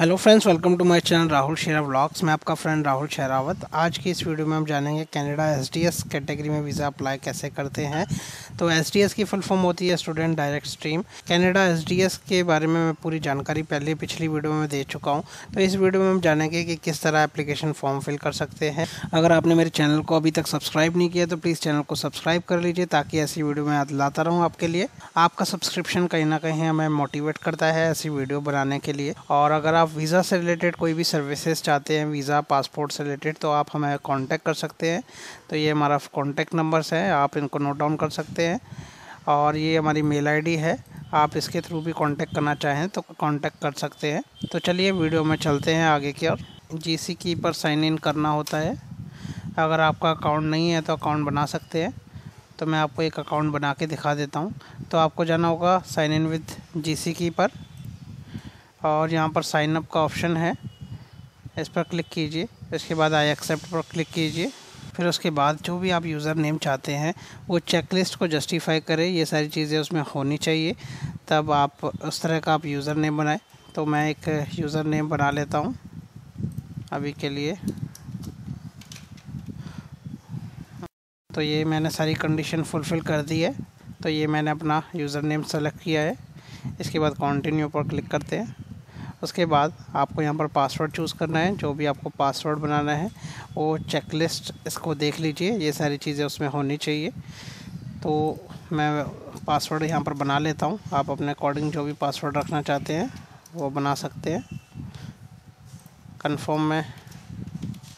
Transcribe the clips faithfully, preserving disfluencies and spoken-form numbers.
Hello friends, welcome to my channel Rahul Shera vlogs. मैं आपका friend Rahul Sherawat. आज की इस वीडियो में हम जानेंगे कनाडा एसडीएस कैटेगरी में वीज़ा अप्लाई कैसे करते हैं। तो एसडीएस की फुल फॉर्म होती है student direct stream. Canada SDS के बारे में मैं पूरी जानकारी पहले पिछली वीडियो में दे चुका हूँ, तो इस वीडियो में हम जानेंगे कि किस तरह एप्लीकेशन फॉर्म फिल कर सकते हैं। अगर आपने मेरे चैनल को अभी तक सब्सक्राइब नहीं किया तो प्लीज़ चैनल को सब्सक्राइब कर लीजिए, ताकि ऐसी वीडियो मैं लाता रहूँ आपके लिए। आपका सब्सक्रिप्शन कहीं ना कहीं हमें मोटिवेट करता है ऐसी वीडियो बनाने के लिए। और अगर वीज़ा से रिलेटेड कोई भी सर्विसेज चाहते हैं, वीज़ा पासपोर्ट से रिलेटेड, तो आप हमें कांटेक्ट कर सकते हैं। तो ये हमारा कांटेक्ट नंबर्स है, आप इनको नोट डाउन कर सकते हैं। और ये हमारी मेल आईडी है, आप इसके थ्रू भी कांटेक्ट करना चाहें तो कांटेक्ट कर सकते हैं। तो चलिए वीडियो में चलते हैं आगे की ओर। जी सी की पर साइन इन करना होता है। अगर आपका अकाउंट नहीं है तो अकाउंट बना सकते हैं, तो मैं आपको एक अकाउंट बना के दिखा देता हूँ। तो आपको जाना होगा sign in with ji C की पर, और यहाँ पर साइन अप का ऑप्शन है, इस पर क्लिक कीजिए। इसके बाद आई एक्सेप्ट पर क्लिक कीजिए। फिर उसके बाद जो भी आप यूज़र नेम चाहते हैं वो चेकलिस्ट को जस्टिफाई करें, ये सारी चीज़ें उसमें होनी चाहिए, तब आप उस तरह का आप यूज़र नेम बनाएं। तो मैं एक यूज़र नेम बना लेता हूँ अभी के लिए। तो ये मैंने सारी कंडीशन फुलफ़िल कर दी है, तो ये मैंने अपना यूज़र नेम सेलेक्ट किया है। इसके बाद कंटिन्यू पर क्लिक करते हैं। उसके बाद आपको यहाँ पर पासवर्ड चूज़ करना है, जो भी आपको पासवर्ड बनाना है वो चेकलिस्ट इसको देख लीजिए, ये सारी चीज़ें उसमें होनी चाहिए। तो मैं पासवर्ड यहाँ पर बना लेता हूँ, आप अपने अकॉर्डिंग जो भी पासवर्ड रखना चाहते हैं वो बना सकते हैं। कंफर्म में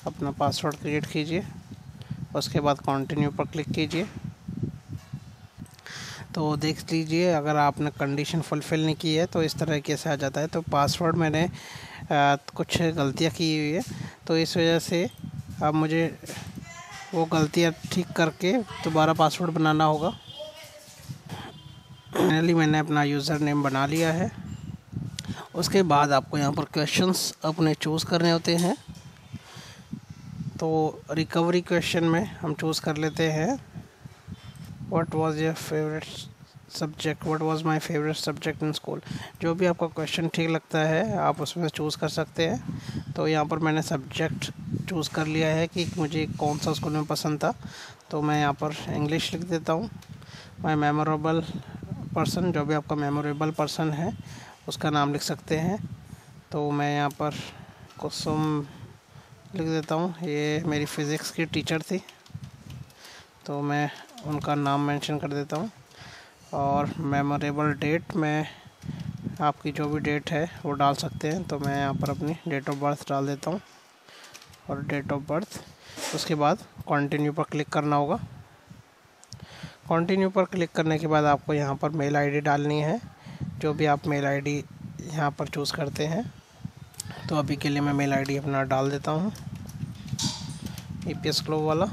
अपना पासवर्ड क्रिएट कीजिए, उसके बाद कंटिन्यू पर क्लिक कीजिए। तो देख लीजिए, अगर आपने कंडीशन फुलफ़िल नहीं की है तो इस तरह कैसे आ जाता है। तो पासवर्ड मैंने आ, कुछ गलतियां की हुई है, तो इस वजह से अब मुझे वो गलतियां ठीक करके दोबारा पासवर्ड बनाना होगा। फाइनली मैंने अपना यूज़र नेम बना लिया है। उसके बाद आपको यहाँ पर क्वेश्चंस अपने चूज़ करने होते हैं। तो रिकवरी क्वेश्चन में हम चूज़ कर लेते हैं what was your favourite subject, what was my favourite subject in school. जो भी आपका क्वेश्चन ठीक लगता है आप उसमें चूज़ कर सकते हैं। तो यहाँ पर मैंने सब्जेक्ट चूज़ कर लिया है कि मुझे कौन सा स्कूल में पसंद था, तो मैं यहाँ पर इंग्लिश लिख देता हूँ। माई मेमोरेबल पर्सन, जो भी आपका मेमोरेबल पर्सन है उसका नाम लिख सकते हैं। तो मैं यहाँ पर कुसुम लिख देता हूँ, ये मेरी फ़िज़िक्स की टीचर थी, तो मैं उनका नाम मेंशन कर देता हूँ। और मेमोरेबल डेट में आपकी जो भी डेट है वो डाल सकते हैं, तो मैं यहाँ पर अपनी डेट ऑफ बर्थ डाल देता हूँ और डेट ऑफ बर्थ। उसके बाद कंटिन्यू पर क्लिक करना होगा। कंटिन्यू पर क्लिक करने के बाद आपको यहाँ पर मेल आईडी डालनी है, जो भी आप मेल आईडी यहाँ पर चूज़ करते हैं। तो अभी के लिए मैं मेल आईडी अपना डाल देता हूँ, आईपीएस ग्लोबल वाला।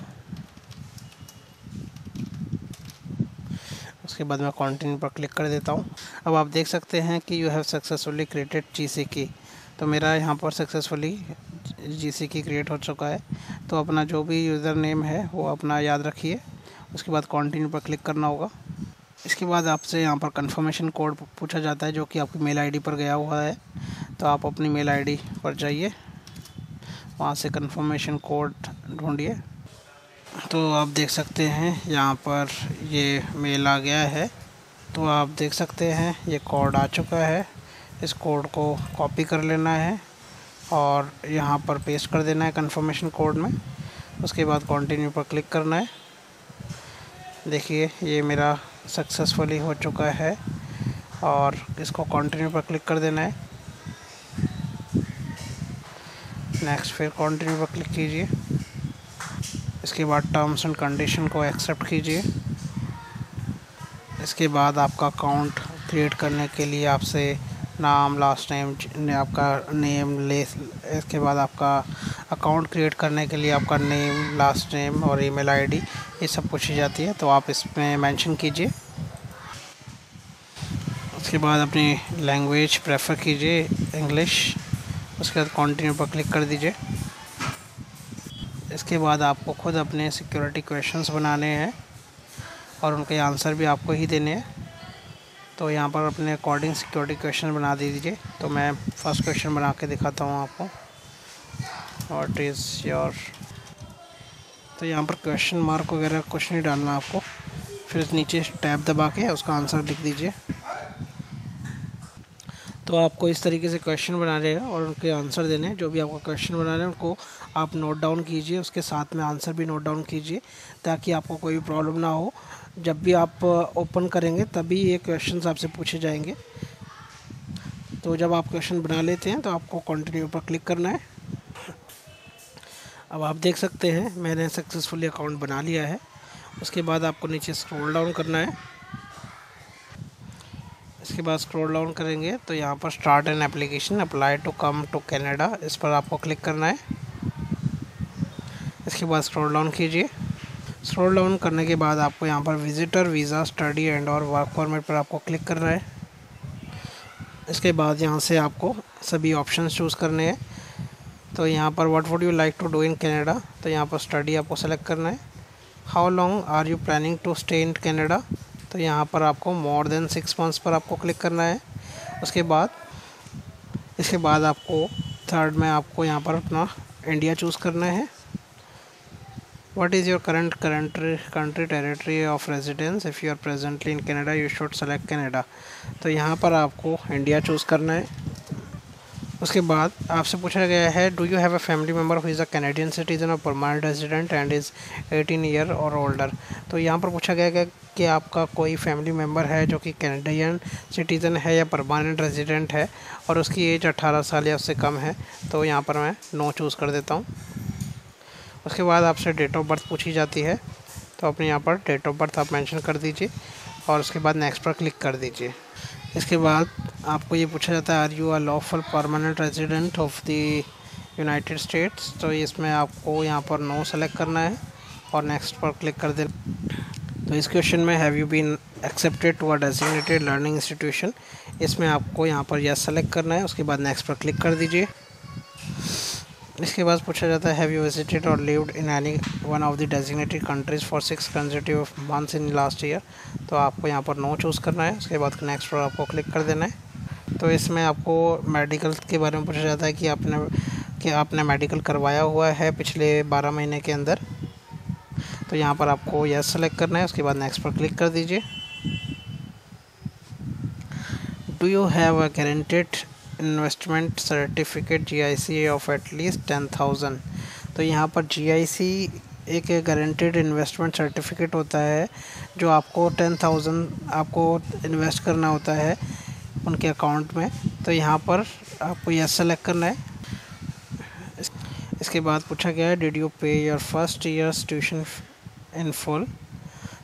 उसके बाद मैं कंटिन्यू पर क्लिक कर देता हूँ। अब आप देख सकते हैं कि you have successfully created G C key. तो मेरा यहाँ पर सक्सेसफुली जी सी की क्रिएट हो चुका है। तो अपना जो भी यूज़र नेम है वो अपना याद रखिए। उसके बाद कंटिन्यू पर क्लिक करना होगा। इसके बाद आपसे यहाँ पर कंफर्मेशन कोड पूछा जाता है, जो कि आपकी मेल आई डी पर गया हुआ है। तो आप अपनी मेल आई डी पर जाइए, वहाँ से कंफर्मेशन कोड ढूँढिए। तो आप देख सकते हैं यहाँ पर ये मेल आ गया है। तो आप देख सकते हैं ये कोड आ चुका है। इस कोड को कॉपी कर लेना है और यहाँ पर पेस्ट कर देना है कंफर्मेशन कोड में। उसके बाद कंटिन्यू पर क्लिक करना है। देखिए ये मेरा सक्सेसफुली हो चुका है, और इसको कंटिन्यू पर क्लिक कर देना है। नेक्स्ट फिर कंटिन्यू पर क्लिक कीजिए। इसके बाद टर्म्स एंड कंडीशन को एक्सेप्ट कीजिए। इसके बाद आपका अकाउंट क्रिएट करने के लिए आपसे नाम, लास्ट नेम, आपका नेम ले, इसके बाद आपका अकाउंट क्रिएट करने के लिए आपका नेम, लास्ट नेम और ईमेल आईडी ये सब पूछी जाती है, तो आप इसमें मेंशन कीजिए। उसके बाद अपनी लैंग्वेज प्रेफर कीजिए इंग्लिश। उसके बाद कंटिन्यू पर क्लिक कर दीजिए। इसके बाद आपको खुद अपने सिक्योरिटी क्वेश्चंस बनाने हैं और उनके आंसर भी आपको ही देने हैं। तो यहाँ पर अपने अकॉर्डिंग सिक्योरिटी क्वेश्चन बना दीजिए। तो मैं फर्स्ट क्वेश्चन बना के दिखाता हूँ आपको, व्हाट इज़ योर। तो यहाँ पर क्वेश्चन मार्क वगैरह कुछ नहीं डालना आपको, फिर नीचे टैब दबा के उसका आंसर लिख दीजिए। तो आपको इस तरीके से क्वेश्चन बना लेगा और उनके आंसर देने, जो भी आपका क्वेश्चन बना रहे हैं उनको आप नोट डाउन कीजिए, उसके साथ में आंसर भी नोट डाउन कीजिए, ताकि आपको कोई भी प्रॉब्लम ना हो। जब भी आप ओपन करेंगे तभी ये क्वेश्चंस आपसे पूछे जाएंगे। तो जब आप क्वेश्चन बना लेते हैं तो आपको कंटिन्यू पर क्लिक करना है। अब आप देख सकते हैं मैंने सक्सेसफुली अकाउंट बना लिया है। उसके बाद आपको नीचे स्क्रॉल डाउन करना है। इसके बाद स्क्रॉल डाउन करेंगे तो यहाँ पर start an application, apply to come to Canada, इस पर आपको क्लिक करना है। इसके बाद स्क्रॉल डाउन कीजिए। स्क्रॉल डाउन करने के बाद आपको यहाँ पर विजिटर वीज़ा, स्टडी एंड और वर्क परमिट पर आपको क्लिक करना है। इसके बाद यहाँ से आपको सभी ऑप्शंस चूज़ करने हैं। तो यहाँ पर what would you like to do in Canada, तो यहाँ पर स्टडी आपको सेलेक्ट करना है। How long are you planning to stay in Canada, तो यहाँ पर आपको मोर देन सिक्स मंथ्स पर आपको क्लिक करना है। उसके बाद इसके बाद आपको थर्ड में आपको यहाँ पर अपना इंडिया चूज़ करना है। What is your current country country territory of residence? If you are presently in Canada, you should select Canada. तो यहाँ पर आपको इंडिया चूज़ करना है। उसके बाद आपसे पूछा गया है, Do you have a family member who is a Canadian citizen or permanent resident and is eighteen year or older? तो यहाँ पर पूछा गया है कि आपका कोई फैमिली मेम्बर है जो कि कैनेडियन सिटीज़न है या परमानेंट रेजिडेंट है और उसकी एज अट्ठारह साल या उससे कम है। तो यहाँ पर मैं नो चूज़ कर देता हूँ। उसके बाद आपसे डेट ऑफ बर्थ पूछी जाती है, तो अपने यहाँ पर डेट ऑफ बर्थ आप मेंशन कर दीजिए और उसके बाद नेक्स्ट पर क्लिक कर दीजिए। इसके बाद आपको ये पूछा जाता है, are you a lawful permanent resident of the United States, तो इसमें आपको यहाँ पर नो सेलेक्ट करना है और नेक्स्ट पर क्लिक कर देना। तो इस क्वेश्चन में have you been accepted to a designated learning institution, इसमें आपको यहाँ पर यस सेलेक्ट करना है, उसके बाद नेक्स्ट पर क्लिक कर दीजिए। इसके बाद पूछा जाता है, हैव यू विजिटेड और lived in any one of the designated countries for six consecutive months in last year, तो आपको यहाँ पर नो चूज़ करना है, उसके बाद नेक्स्ट पर आपको क्लिक कर देना है। तो इसमें आपको मेडिकल के बारे में पूछा जाता है कि आपने कि आपने मेडिकल करवाया हुआ है पिछले बारह महीने के अंदर, तो यहाँ पर आपको यस सेलेक्ट करना है, उसके बाद नेक्स्ट पर क्लिक कर दीजिए। Do you have a guaranteed investment certificate G I C of at least ten thousand, तो यहाँ पर जी आई सी एक गारंटेड इन्वेस्टमेंट सर्टिफिकेट होता है जो आपको टेन थाउजेंड आपको इन्वेस्ट करना होता है उनके अकाउंट में। तो यहाँ पर आपको यस सेलेक्ट करना है। इसके बाद पूछा गया है, did you pay your first years tuition in full,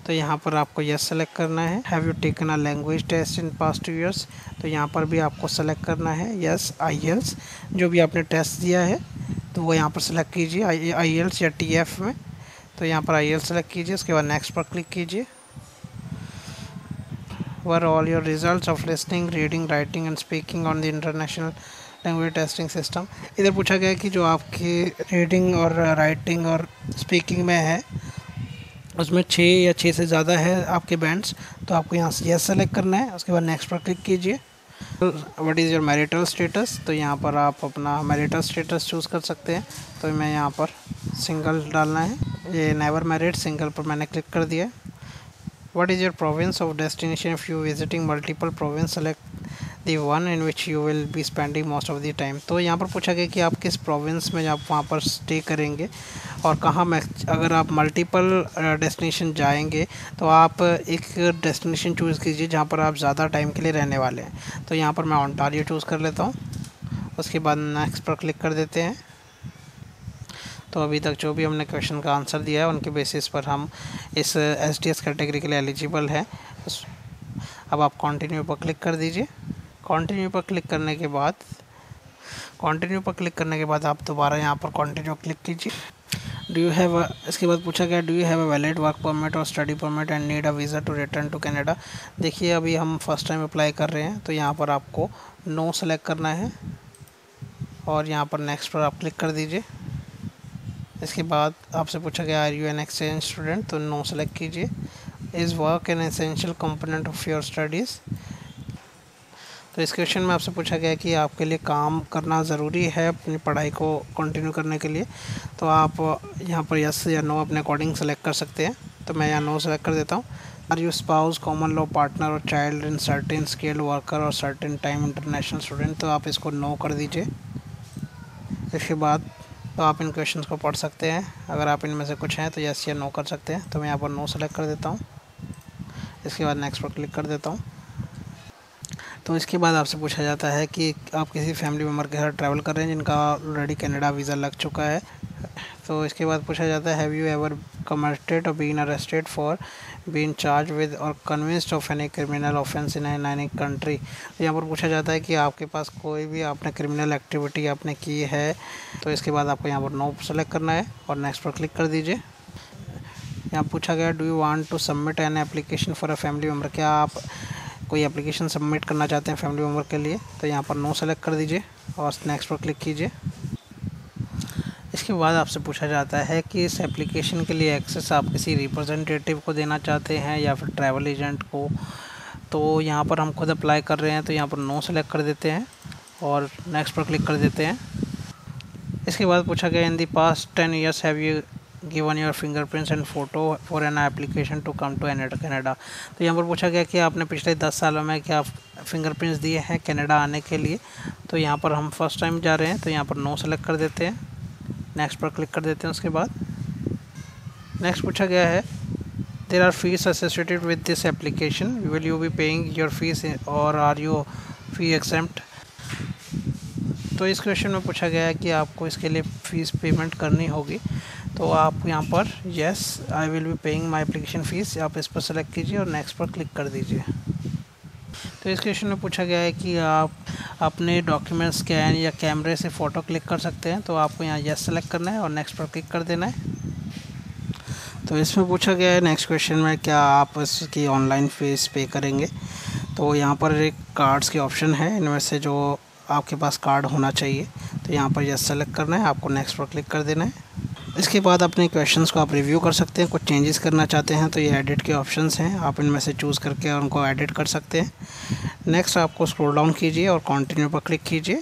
तो यहाँ पर आपको यस सेलेक्ट करना है। Have you taken a language test in past two years, तो यहाँ पर भी आपको सेलेक्ट करना है यस। आई ई एल्स जो भी आपने टेस्ट दिया है तो वो यहाँ पर सेलेक्ट कीजिए, आई ई एल्स या टी एफ में, तो यहाँ पर आई ई एल्स सेलेक्ट कीजिए, उसके बाद नेक्स्ट पर क्लिक कीजिए। Were all your results of listening, reading, writing and speaking on the international language testing system, इधर पूछा गया कि जो आपकी रीडिंग और राइटिंग और स्पीकिंग में है उसमें छः या छः से ज़्यादा है आपके बैंड्स, तो आपको यहाँ से यस सेलेक्ट करना है, उसके बाद नेक्स्ट पर क्लिक कीजिए। What is your marital status, तो यहाँ पर आप अपना मैरिटल स्टेटस चूज़ कर सकते हैं। तो मैं यहाँ पर सिंगल डालना है, ये नेवर मैरिड सिंगल पर मैंने क्लिक कर दिया। What is your province of destination, if you visiting multiple province select the one in which you will be spending most of the time, तो यहाँ पर पूछा गया कि आप किस प्रोविंस में आप वहाँ पर स्टे करेंगे और कहाँ में। अगर आप मल्टीपल डेस्टिनेशन जाएंगे तो आप एक डेस्टिनेशन चूज़ कीजिए जहाँ पर आप ज़्यादा टाइम के लिए रहने वाले हैं, तो यहाँ पर मैं ओंटारियो चूज़ कर लेता हूँ, उसके बाद नेक्स्ट पर क्लिक कर देते हैं। तो अभी तक जो भी हमने क्वेश्चन का आंसर दिया है उनके बेसिस पर हम इस एस डी एस कैटेगरी के लिए एलिजिबल हैं। अब आप कंटिन्यू पर क्लिक कर दीजिए। कंटिन्यू पर क्लिक करने के बाद कंटिन्यू पर क्लिक करने के बाद आप दोबारा यहाँ पर कंटिन्यू क्लिक कीजिए। डू यू हैव, इसके बाद पूछा गया do you have a valid work permit और study permit and need a visa to return to Canada, देखिए अभी हम फर्स्ट टाइम अप्लाई कर रहे हैं, तो यहाँ पर आपको नो सेलेक्ट करना है और यहाँ पर नेक्स्ट पर आप क्लिक कर दीजिए। इसके बाद आपसे पूछा गया are you an exchange student, तो नो सेलेक्ट कीजिए। Is work an essential component of your studies, तो इस क्वेश्चन में आपसे पूछा गया कि आपके लिए काम करना ज़रूरी है अपनी पढ़ाई को कंटिन्यू करने के लिए, तो आप यहाँ पर यस या नो अपने अकॉर्डिंग सेलेक्ट कर सकते हैं। तो मैं यहाँ नो सेलेक्ट कर देता हूँ। Are you spouse, common law partner और child in certain skilled worker और सर्टेन टाइम इंटरनेशनल स्टूडेंट, तो आप इसको नो कर दीजिए। इसके बाद तो आप इन क्वेश्चन को पढ़ सकते हैं। अगर आप इनमें से कुछ हैं तो यस या नो कर सकते हैं। तो मैं यहाँ पर नो सेलेक्ट कर देता हूँ। इसके बाद नेक्स्ट पर क्लिक कर देता हूँ। तो इसके बाद आपसे पूछा जाता है कि आप किसी फैमिली मेम्बर के साथ ट्रैवल कर रहे हैं जिनका ऑलरेडी कनाडा वीज़ा लग चुका है। तो इसके बाद पूछा जाता है हैव यू एवर कमिटेड और been arrested for been charge with और convinced of any criminal offence in any country. तो यहाँ पर पूछा जाता है कि आपके पास कोई भी आपने क्रिमिनल एक्टिविटी आपने की है। तो इसके बाद आपको यहाँ पर नो सेलेक्ट करना है और नेक्स्ट पर क्लिक कर दीजिए। यहाँ पूछा गया do you want to submit an application for a family member, क्या आप कोई एप्लीकेशन सबमिट करना चाहते हैं फैमिली मेम्बर के लिए। तो यहाँ पर नो सेलेक्ट कर दीजिए और नेक्स्ट पर क्लिक कीजिए। इसके बाद आपसे पूछा जाता है कि इस एप्लीकेशन के लिए एक्सेस आप किसी रिप्रेजेंटेटिव को देना चाहते हैं या फिर ट्रैवल एजेंट को। तो यहाँ पर हम खुद अप्लाई कर रहे हैं, तो यहाँ पर नो सेलेक्ट कर देते हैं और नेक्स्ट पर क्लिक कर देते हैं। इसके बाद पूछा गया in the past ten years have you given your fingerprints and photo for an application to come to Canada. तो यहाँ पर पूछा गया कि आपने पिछले दस सालों में क्या फिंगरप्रिंट्स दिए हैं कनाडा आने के लिए। तो यहाँ पर हम फर्स्ट टाइम जा रहे हैं, तो यहाँ पर नो सेलेक्ट कर देते हैं, नेक्स्ट पर क्लिक कर देते हैं। उसके बाद नेक्स्ट पूछा गया है there are fees associated with this application, will you be paying your fees और आर यू फी एक्सेम्प्ट। तो इस क्वेश्चन में पूछा गया है कि आपको इसके लिए फ़ीस पेमेंट करनी होगी। तो आप यहाँ पर yes I will be paying my application fees, आप इस पर सेलेक्ट कीजिए और नेक्स्ट पर क्लिक कर दीजिए। तो इस क्वेश्चन में पूछा गया है कि आप अपने डॉक्यूमेंट स्कैन या कैमरे से फ़ोटो क्लिक कर सकते हैं। तो आपको यहाँ येस सेलेक्ट करना है और नेक्स्ट पर क्लिक कर देना है। तो इसमें पूछा गया है नेक्स्ट क्वेश्चन में क्या आप इसकी ऑनलाइन फ़ीस पे करेंगे। तो यहाँ पर एक कार्ड्स के ऑप्शन है, इनमें से जो आपके पास कार्ड होना चाहिए। तो यहाँ पर येस सेलेक्ट करना है, आपको नेक्स्ट पर क्लिक कर देना है। इसके बाद अपने क्वेश्चंस को आप रिव्यू कर सकते हैं, कुछ चेंजेस करना चाहते हैं तो ये एडिट के ऑप्शंस हैं, आप इनमें से चूज़ करके उनको एडिट कर सकते हैं। नेक्स्ट आपको स्क्रॉल डाउन कीजिए और कंटिन्यू पर क्लिक कीजिए।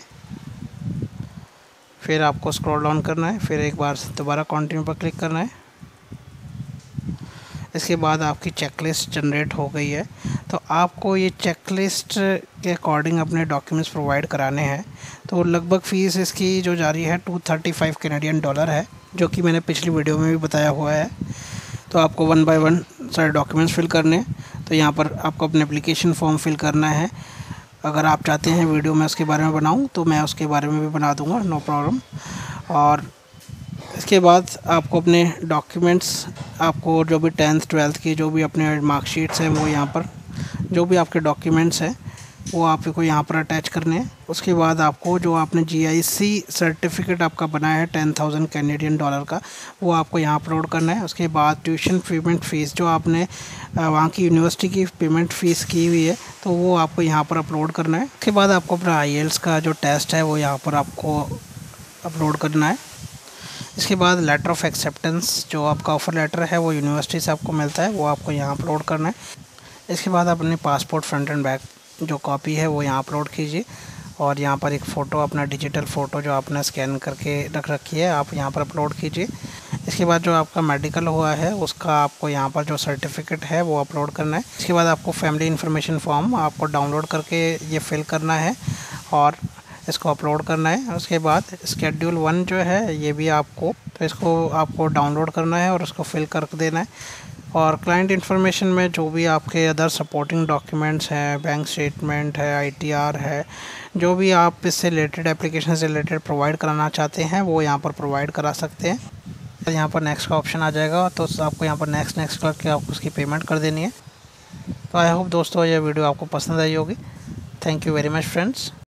फिर आपको स्क्रॉल डाउन करना है, फिर एक बार दोबारा कंटिन्यू पर क्लिक करना है। इसके बाद आपकी चेकलिस्ट जनरेट हो गई है। तो आपको ये चेकलिस्ट के अकॉर्डिंग अपने डॉक्यूमेंट्स प्रोवाइड कराने हैं। तो लगभग फ़ीस इसकी जो जारी है two thirty five Canadian dollar है, जो कि मैंने पिछली वीडियो में भी बताया हुआ है। तो आपको वन बाय वन सारे डॉक्यूमेंट्स फिल करने हैं। तो यहाँ पर आपको अपने एप्लीकेशन फॉर्म फिल करना है। अगर आप चाहते हैं वीडियो मैं उसके बारे में बनाऊँ तो मैं उसके बारे में भी बना दूँगा, नो प्रॉब्लम। और इसके बाद आपको अपने डॉक्यूमेंट्स, आपको जो भी टेंथ ट्वेल्थ की जो भी अपने मार्कशीट्स हैं वो यहाँ पर, जो भी आपके डॉक्यूमेंट्स हैं वो आपको यहाँ पर अटैच करने हैं। उसके बाद आपको जो आपने जी आई सी सर्टिफिकेट आपका बनाया है टेन थाउजेंड कैनेडियन डॉलर का, वो आपको यहाँ अपलोड करना है। उसके बाद ट्यूशन पेमेंट फ़ीस जो आपने वहाँ की यूनिवर्सिटी की पेमेंट फ़ीस की हुई है तो वो आपको यहाँ पर अपलोड करना है। उसके बाद आपको अपना आई ई एल्स का जो टेस्ट है वो यहाँ पर आपको अपलोड करना है। इसके बाद लेटर ऑफ़ एक्सेप्टेंस जो आपका ऑफ़र लेटर है वो यूनिवर्सिटी से आपको मिलता है, वो आपको यहाँ अपलोड करना है। इसके बाद अपने पासपोर्ट फ्रंट एंड बैक जो कॉपी है वो यहाँ अपलोड कीजिए और यहाँ पर एक फ़ोटो, अपना डिजिटल फ़ोटो जो आपने स्कैन करके रख रखी है, आप यहाँ पर अपलोड कीजिए। इसके बाद जो आपका मेडिकल हुआ है उसका आपको यहाँ पर जो सर्टिफिकेट है वो अपलोड करना है। इसके बाद आपको फैमिली इन्फॉर्मेशन फॉर्म आपको डाउनलोड करके ये फिल करना है और इसको अपलोड करना है। उसके बाद स्केड्यूल वन जो है ये भी आपको, तो इसको आपको डाउनलोड करना है और उसको फिल कर देना है। और क्लाइंट इन्फॉर्मेशन में जो भी आपके अदर सपोर्टिंग डॉक्यूमेंट्स हैं, बैंक स्टेटमेंट है, आईटीआर है, जो भी आप इससे रिलेटेड एप्लीकेशन से रिलेटेड प्रोवाइड कराना चाहते हैं वो यहाँ पर प्रोवाइड करा सकते हैं। तो यहाँ पर नेक्स्ट का ऑप्शन आ जाएगा, तो आपको यहाँ पर नेक्स्ट नेक्स्ट करके आपको उसकी पेमेंट कर देनी है। तो आई होप दोस्तों ये वीडियो आपको पसंद आई होगी। Thank you very much friends.